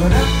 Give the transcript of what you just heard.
What up?